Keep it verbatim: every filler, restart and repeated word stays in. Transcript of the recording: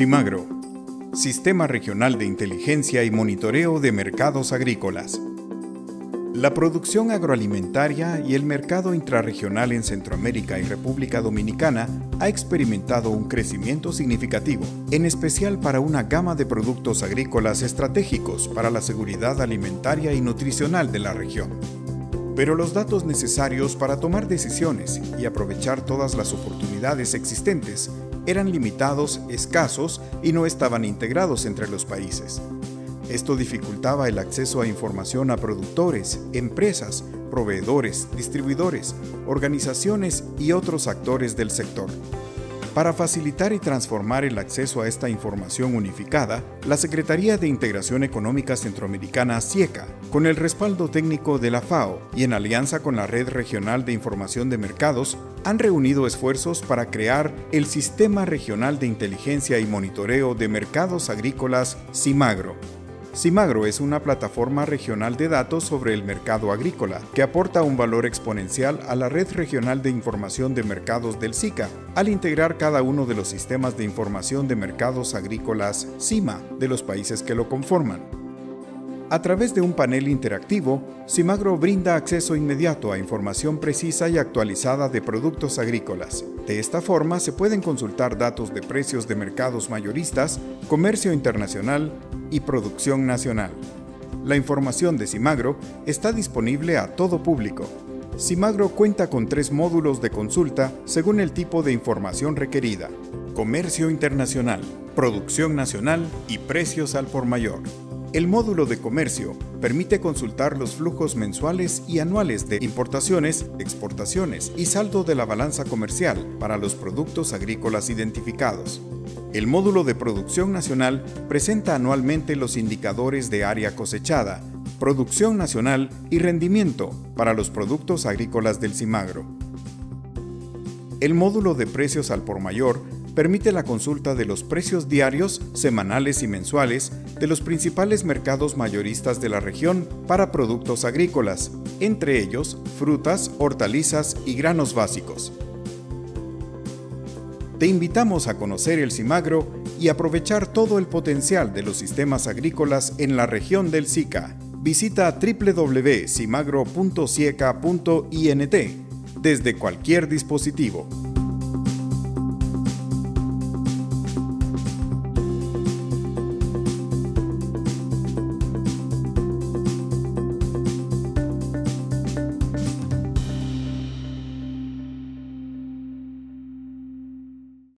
SIMAGRO, Sistema Regional de Inteligencia y Monitoreo de Mercados Agrícolas. La producción agroalimentaria y el mercado intrarregional en Centroamérica y República Dominicana ha experimentado un crecimiento significativo, en especial para una gama de productos agrícolas estratégicos para la seguridad alimentaria y nutricional de la región. Pero los datos necesarios para tomar decisiones y aprovechar todas las oportunidades existentes eran limitados, escasos y no estaban integrados entre los países. Esto dificultaba el acceso a información a productores, empresas, proveedores, distribuidores, organizaciones y otros actores del sector. Para facilitar y transformar el acceso a esta información unificada, la Secretaría de Integración Económica Centroamericana SIECA, con el respaldo técnico de la FAO y en alianza con la Red Regional de Información de Mercados, han reunido esfuerzos para crear el Sistema Regional de Inteligencia y Monitoreo de Mercados Agrícolas SIMAGRO. SIMAGRO es una plataforma regional de datos sobre el mercado agrícola que aporta un valor exponencial a la Red Regional de Información de Mercados del SICA al integrar cada uno de los sistemas de información de mercados agrícolas CIMA de los países que lo conforman. A través de un panel interactivo, SIMAGRO brinda acceso inmediato a información precisa y actualizada de productos agrícolas. De esta forma se pueden consultar datos de precios de mercados mayoristas, comercio internacional y producción nacional. La información de SIMAGRO está disponible a todo público. SIMAGRO cuenta con tres módulos de consulta según el tipo de información requerida: comercio internacional, producción nacional y precios al por mayor. El módulo de comercio permite consultar los flujos mensuales y anuales de importaciones, exportaciones y saldo de la balanza comercial para los productos agrícolas identificados. El módulo de producción nacional presenta anualmente los indicadores de área cosechada, producción nacional y rendimiento para los productos agrícolas del SIMAGRO. El módulo de precios al por mayor permite la consulta de los precios diarios, semanales y mensuales de los principales mercados mayoristas de la región para productos agrícolas, entre ellos frutas, hortalizas y granos básicos. Te invitamos a conocer el SIMAGRO y aprovechar todo el potencial de los sistemas agrícolas en la región del SICA. Visita w w w punto simagro punto sieca punto int desde cualquier dispositivo.